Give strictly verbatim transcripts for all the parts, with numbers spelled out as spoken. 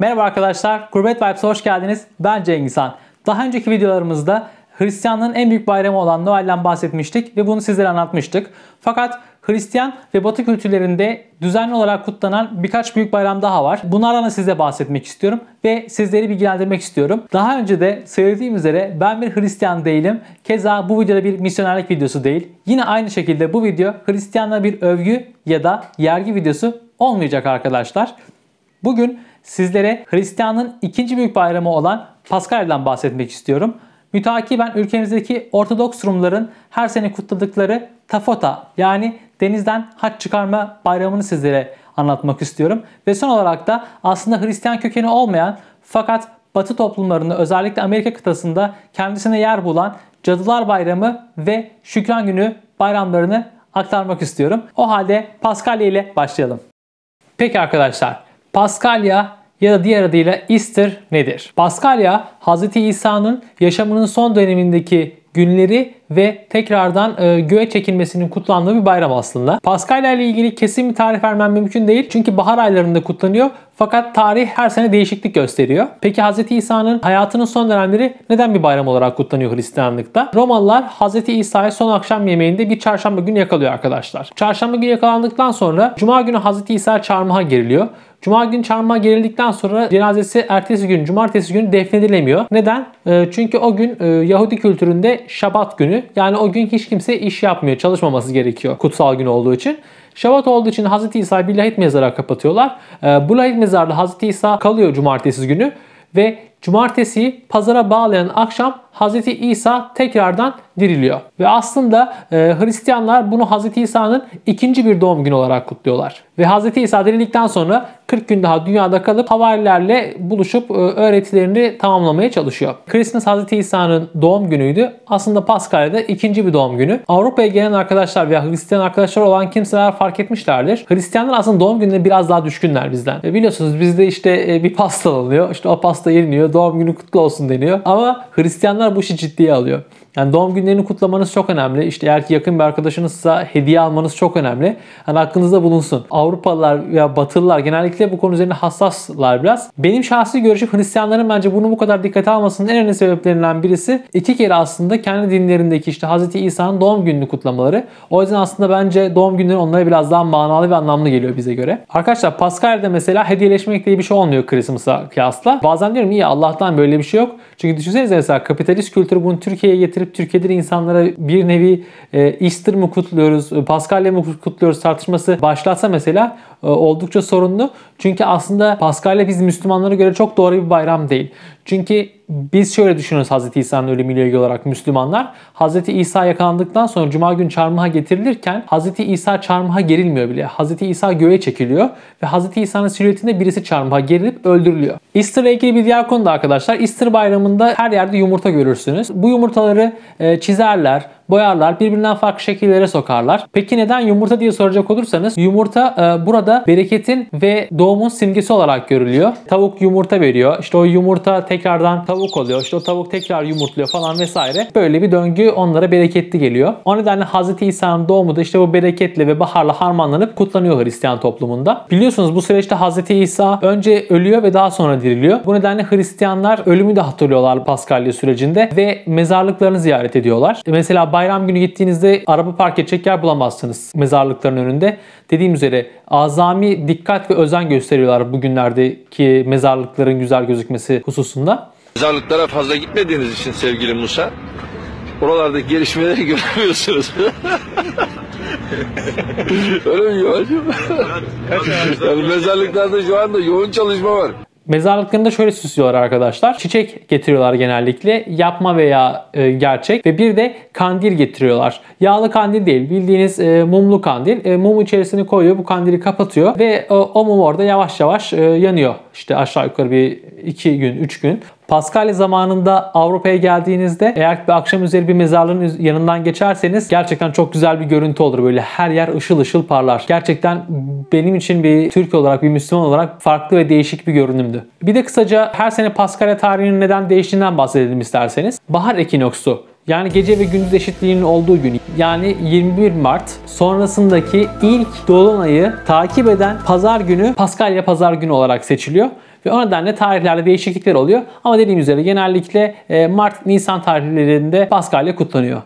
Merhaba arkadaşlar, Gurbet Vibes'e hoş geldiniz. Ben Cengizhan. Daha önceki videolarımızda Hristiyanlığın en büyük bayramı olan Noel'den bahsetmiştik ve bunu sizlere anlatmıştık. Fakat Hristiyan ve Batı kültürlerinde düzenli olarak kutlanan birkaç büyük bayram daha var. Bunlardan da size bahsetmek istiyorum ve sizleri bilgilendirmek istiyorum. Daha önce de söylediğim üzere ben bir Hristiyan değilim. Keza bu videoda bir misyonerlik videosu değil. Yine aynı şekilde bu video Hristiyanlığa bir övgü ya da yergi videosu olmayacak arkadaşlar. Bugün sizlere Hristiyanlığın ikinci büyük bayramı olan Paskalya'dan bahsetmek istiyorum. Mütakiben ülkemizdeki Ortodoks Rumların her sene kutladıkları Ta Fota yani denizden haç çıkarma bayramını sizlere anlatmak istiyorum. Ve son olarak da aslında Hristiyan kökeni olmayan fakat Batı toplumlarında özellikle Amerika kıtasında kendisine yer bulan Cadılar Bayramı ve Şükran Günü bayramlarını aktarmak istiyorum. O halde Paskalya ile başlayalım. Peki arkadaşlar, Paskalya ya da diğer adıyla Easter nedir? Paskalya, Hazreti İsa'nın yaşamının son dönemindeki günleri ve tekrardan e, göğe çekilmesinin kutlandığı bir bayram aslında. Paskalya ile ilgili kesin bir tarih vermem mümkün değil. Çünkü bahar aylarında kutlanıyor. Fakat tarih her sene değişiklik gösteriyor. Peki Hazreti İsa'nın hayatının son dönemleri neden bir bayram olarak kutlanıyor Hristiyanlıkta? Romalılar Hazreti İsa'yı son akşam yemeğinde bir çarşamba günü yakalıyor arkadaşlar. Çarşamba günü yakalandıktan sonra cuma günü Hazreti İsa çarmıha geriliyor. Cuma günü çarmıha gerildikten sonra cenazesi ertesi gün, cumartesi günü defnedilemiyor. Neden? E, çünkü o gün e, Yahudi kültüründe Şabat günü. Yani o gün hiç kimse iş yapmıyor. Çalışmaması gerekiyor kutsal gün olduğu için. Şabat olduğu için Hazreti İsa'yı bir lahit mezara kapatıyorlar. Bu lahit mezarda Hazreti İsa kalıyor cumartesi günü. Ve cumartesiyi pazara bağlayan akşam Hazreti İsa tekrardan diriliyor. Ve aslında Hristiyanlar bunu Hazreti İsa'nın ikinci bir doğum günü olarak kutluyorlar. Ve Hazreti İsa dirildikten sonra kırk gün daha dünyada kalıp havarilerle buluşup öğretilerini tamamlamaya çalışıyor. Christmas Hazreti İsa'nın doğum günüydü. Aslında Paskalya'da ikinci bir doğum günü. Avrupa'ya gelen arkadaşlar veya Hristiyan arkadaşlar olan kimseler fark etmişlerdir. Hristiyanlar aslında doğum gününe biraz daha düşkünler bizden. Biliyorsunuz bizde işte bir pasta alınıyor. İşte o pasta yeniliyor. Doğum günü kutlu olsun deniyor. Ama Hristiyanlar bu işi ciddiye alıyor. Yani doğum günlerini kutlamanız çok önemli. İşte eğer ki yakın bir arkadaşınızsa hediye almanız çok önemli. Hani aklınızda bulunsun. Avrupalılar veya Batılılar genellikle bu konu üzerine hassaslar biraz. Benim şahsi görüşüm Hristiyanların bence bunu bu kadar dikkate almasının en önemli sebeplerinden birisi iki kere aslında kendi dinlerindeki işte Hz. İsa'nın doğum gününü kutlamaları. O yüzden aslında bence doğum günleri onlara biraz daha manalı ve anlamlı geliyor bize göre. Arkadaşlar Paskalya'da mesela hediyeleşmek diye bir şey olmuyor Christmas'a kıyasla. Bazen diyorum iyi Allah'tan böyle bir şey yok. Çünkü düşünsenize mesela kapitalist kültürü bunu Türkiye'ye getirip Türkiye'de insanlara bir nevi Easter mı kutluyoruz, Paskalya mı kutluyoruz tartışması başlatsa mesela oldukça sorunlu. Çünkü aslında Paskalya biz Müslümanlara göre çok doğru bir bayram değil. Çünkü biz şöyle düşünüyoruz Hz. İsa'nın ölümüyle ilgili olarak Müslümanlar. Hz. İsa yakalandıktan sonra cuma günü çarmıha getirilirken Hz. İsa çarmıha gerilmiyor bile. Hz. İsa göğe çekiliyor ve Hz. İsa'nın silüetinde birisi çarmıha gerilip öldürülüyor. Easter'la ilgili bir diğer konu da arkadaşlar. Easter bayramında her yerde yumurta görürsünüz. Bu yumurtaları çizerler, boyarlar, birbirinden farklı şekillere sokarlar. Peki neden yumurta diye soracak olursanız yumurta e, burada bereketin ve doğumun simgesi olarak görülüyor. Tavuk yumurta veriyor. İşte o yumurta tekrardan tavuk oluyor. İşte o tavuk tekrar yumurtluyor falan vesaire. Böyle bir döngü onlara bereketli geliyor. O nedenle Hz. İsa'nın doğumu da işte bu bereketle ve baharla harmanlanıp kutlanıyor Hristiyan toplumunda. Biliyorsunuz bu süreçte Hz. İsa önce ölüyor ve daha sonra diriliyor. Bu nedenle Hristiyanlar ölümü de hatırlıyorlar Paskalya sürecinde ve mezarlıklarını ziyaret ediyorlar. Mesela bayram günü gittiğinizde araba park edecek yer bulamazsınız mezarlıkların önünde. Dediğim üzere azami dikkat ve özen gösteriyorlar bugünlerdeki mezarlıkların güzel gözükmesi hususunda. Mezarlıklara fazla gitmediğiniz için sevgili Musa, oralardaki gelişmeleri göremiyorsunuz. Öyle mi yoğun? Yani mezarlıklarda şu anda yoğun çalışma var. Mezarlıklarında şöyle süslüyorlar arkadaşlar. Çiçek getiriyorlar genellikle. Yapma veya e, gerçek. Ve bir de kandil getiriyorlar. Yağlı kandil değil. Bildiğiniz e, mumlu kandil. E, mumu içerisine koyuyor. Bu kandili kapatıyor. Ve o, o mum orada yavaş yavaş e, yanıyor. İşte aşağı yukarı bir iki gün üç gün. Paskalya zamanında Avrupa'ya geldiğinizde eğer bir akşam üzeri bir mezarlığın yanından geçerseniz gerçekten çok güzel bir görüntü olur. Böyle her yer ışıl ışıl parlar. Gerçekten benim için bir Türk olarak, bir Müslüman olarak farklı ve değişik bir görünümdü. Bir de kısaca her sene Paskalya tarihinin neden değiştiğinden bahsedelim isterseniz. Bahar Ekinoksu. Yani gece ve gündüz eşitliğinin olduğu gün, yani yirmi bir Mart sonrasındaki ilk dolunayı takip eden pazar günü Paskalya pazar günü olarak seçiliyor. Ve o nedenle tarihlerde değişiklikler oluyor. Ama dediğim üzere genellikle Mart-Nisan tarihlerinde Paskalya kutlanıyor.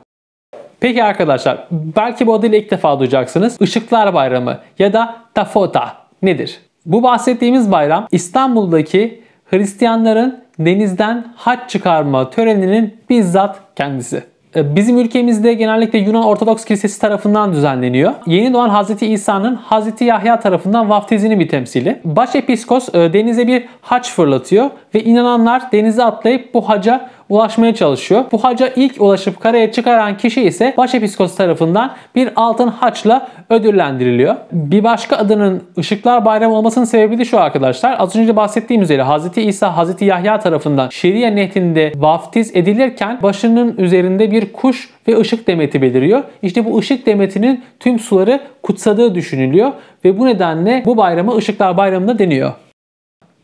Peki arkadaşlar, belki bu adıyla ilk defa duyacaksınız. Işıklar Bayramı ya da Ta Fota nedir? Bu bahsettiğimiz bayram İstanbul'daki Hristiyanların denizden haç çıkarma töreninin bizzat kendisi. Bizim ülkemizde genellikle Yunan Ortodoks Kilisesi tarafından düzenleniyor. Yeni doğan Hazreti İsa'nın Hazreti Yahya tarafından vaftizinin bir temsili. Baş Episkos denize bir haç fırlatıyor ve inananlar denize atlayıp bu haca ulaşmaya çalışıyor. Bu haca ilk ulaşıp karaya çıkaran kişi ise Baş Episkos tarafından bir altın haçla ödüllendiriliyor. Bir başka adının Işıklar Bayramı olmasının sebebi de şu arkadaşlar. Az önce bahsettiğim üzere Hz. İsa, Hz. Yahya tarafından Şeria Nehdi'nde vaftiz edilirken başının üzerinde bir kuş ve ışık demeti beliriyor. İşte bu ışık demetinin tüm suları kutsadığı düşünülüyor ve bu nedenle bu bayrama Işıklar Bayramı da deniyor.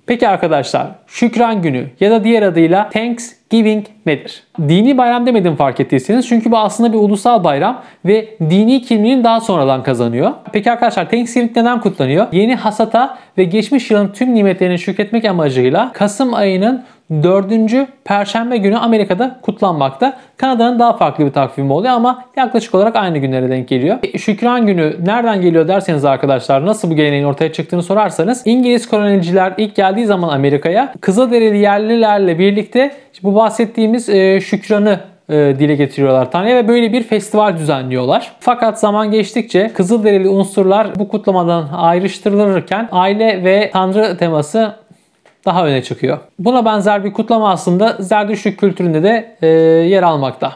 Peki arkadaşlar, Şükran Günü ya da diğer adıyla Thanksgiving nedir? Dini bayram demedim fark ettiyseniz, çünkü bu aslında bir ulusal bayram ve dini kimliğini daha sonradan kazanıyor. Peki arkadaşlar, Thanksgiving neden kutlanıyor? Yeni hasata ve geçmiş yılın tüm nimetlerine şükretmek amacıyla Kasım ayının dördüncü Perşembe günü Amerika'da kutlanmakta. Kanada'nın daha farklı bir takvimi oluyor ama yaklaşık olarak aynı günlere denk geliyor. Şükran Günü nereden geliyor derseniz arkadaşlar, nasıl bu geleneğin ortaya çıktığını sorarsanız, İngiliz koloniciler ilk geldiği zaman Amerika'ya Kızılderili yerlilerle birlikte bu bahsettiğimiz şükranı dile getiriyorlar Tanrı'ya ve böyle bir festival düzenliyorlar. Fakat zaman geçtikçe Kızılderili unsurlar bu kutlamadan ayrıştırılırken aile ve Tanrı teması daha öne çıkıyor. Buna benzer bir kutlama aslında Zerdüşt kültüründe de e, yer almakta.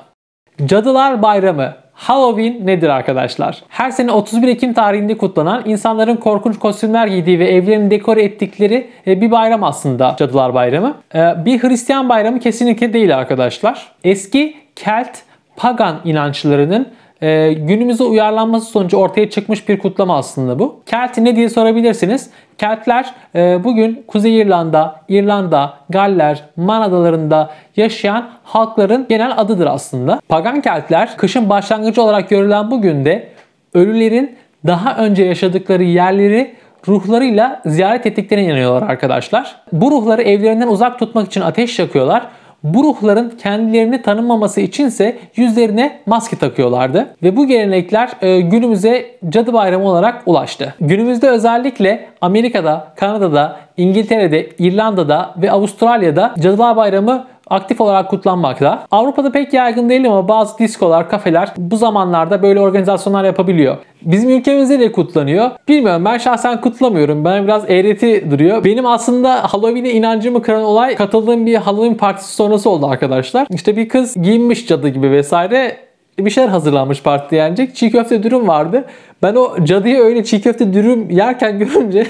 Cadılar Bayramı, Halloween nedir arkadaşlar? Her sene otuz bir Ekim tarihinde kutlanan, insanların korkunç kostümler giydiği ve evlerini dekore ettikleri e, bir bayram aslında Cadılar Bayramı. E, bir Hristiyan bayramı kesinlikle değil arkadaşlar. Eski Kelt, Pagan inançlarının Ee, günümüze uyarlanması sonucu ortaya çıkmış bir kutlama aslında bu. Kelt ne diye sorabilirsiniz. Keltler e, bugün Kuzey İrlanda, İrlanda, Galler, Man adalarında yaşayan halkların genel adıdır aslında. Pagan Keltler kışın başlangıcı olarak görülen bu günde ölülerin daha önce yaşadıkları yerleri ruhlarıyla ziyaret ettiklerine inanıyorlar arkadaşlar. Bu ruhları evlerinden uzak tutmak için ateş yakıyorlar. Bu ruhların kendilerini tanınmaması içinse yüzlerine maske takıyorlardı. Ve bu gelenekler günümüze Cadı Bayramı olarak ulaştı. Günümüzde özellikle Amerika'da, Kanada'da, İngiltere'de, İrlanda'da ve Avustralya'da Cadılar Bayramı aktif olarak kutlanmakta. Avrupa'da pek yaygın değil ama bazı diskolar, kafeler bu zamanlarda böyle organizasyonlar yapabiliyor. Bizim ülkemizde de kutlanıyor. Bilmiyorum, ben şahsen kutlamıyorum. Bana biraz eğreti duruyor. Benim aslında Halloween'e inancımı kıran olay katıldığım bir Halloween partisi sonrası oldu arkadaşlar. İşte bir kız giyinmiş cadı gibi vesaire. Bir şeyler hazırlanmış partide yenecek. Çiğ köfte dürüm vardı. Ben o cadıyı öyle çiğ köfte dürüm yerken görünce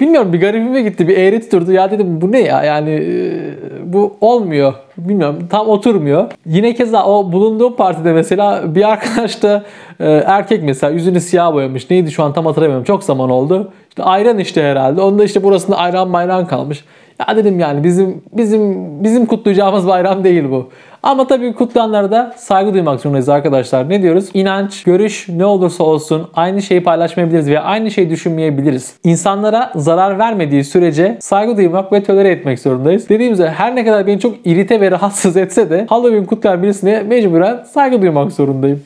bilmiyorum bir garibime gitti. Bir eğreti durdu. Ya dedim bu ne ya? Yani bu olmuyor. Bilmiyorum, tam oturmuyor. Yine keza o bulunduğum partide mesela bir arkadaş da e, erkek mesela yüzünü siyah boyamış. Neydi şu an tam hatırlamıyorum. Çok zaman oldu. İşte ayran işte herhalde. Onda işte burasında ayran mayran kalmış. Ya dedim yani bizim bizim bizim kutlayacağımız bayram değil bu. Ama tabii kutlayanlara da saygı duymak zorundayız arkadaşlar. Ne diyoruz? İnanç, görüş ne olursa olsun aynı şeyi paylaşmayabiliriz veya aynı şeyi düşünmeyebiliriz. İnsanlara zarar vermediği sürece saygı duymak ve tolere etmek zorundayız. Dediğimizde her ne kadar beni çok irite ve rahatsız etse de Halloween kutlayan birisine mecburen saygı duymak zorundayım.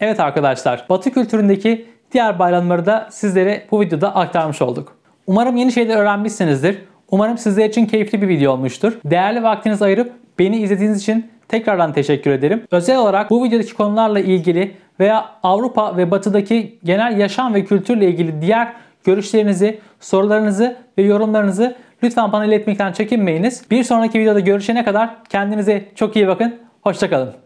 Evet arkadaşlar, Batı kültüründeki diğer bayramları da sizlere bu videoda aktarmış olduk. Umarım yeni şeyler öğrenmişsinizdir. Umarım sizler için keyifli bir video olmuştur. Değerli vaktinizi ayırıp beni izlediğiniz için tekrardan teşekkür ederim. Özel olarak bu videodaki konularla ilgili veya Avrupa ve Batı'daki genel yaşam ve kültürle ilgili diğer görüşlerinizi, sorularınızı ve yorumlarınızı lütfen bana iletmekten çekinmeyiniz. Bir sonraki videoda görüşene kadar kendinize çok iyi bakın. Hoşça kalın.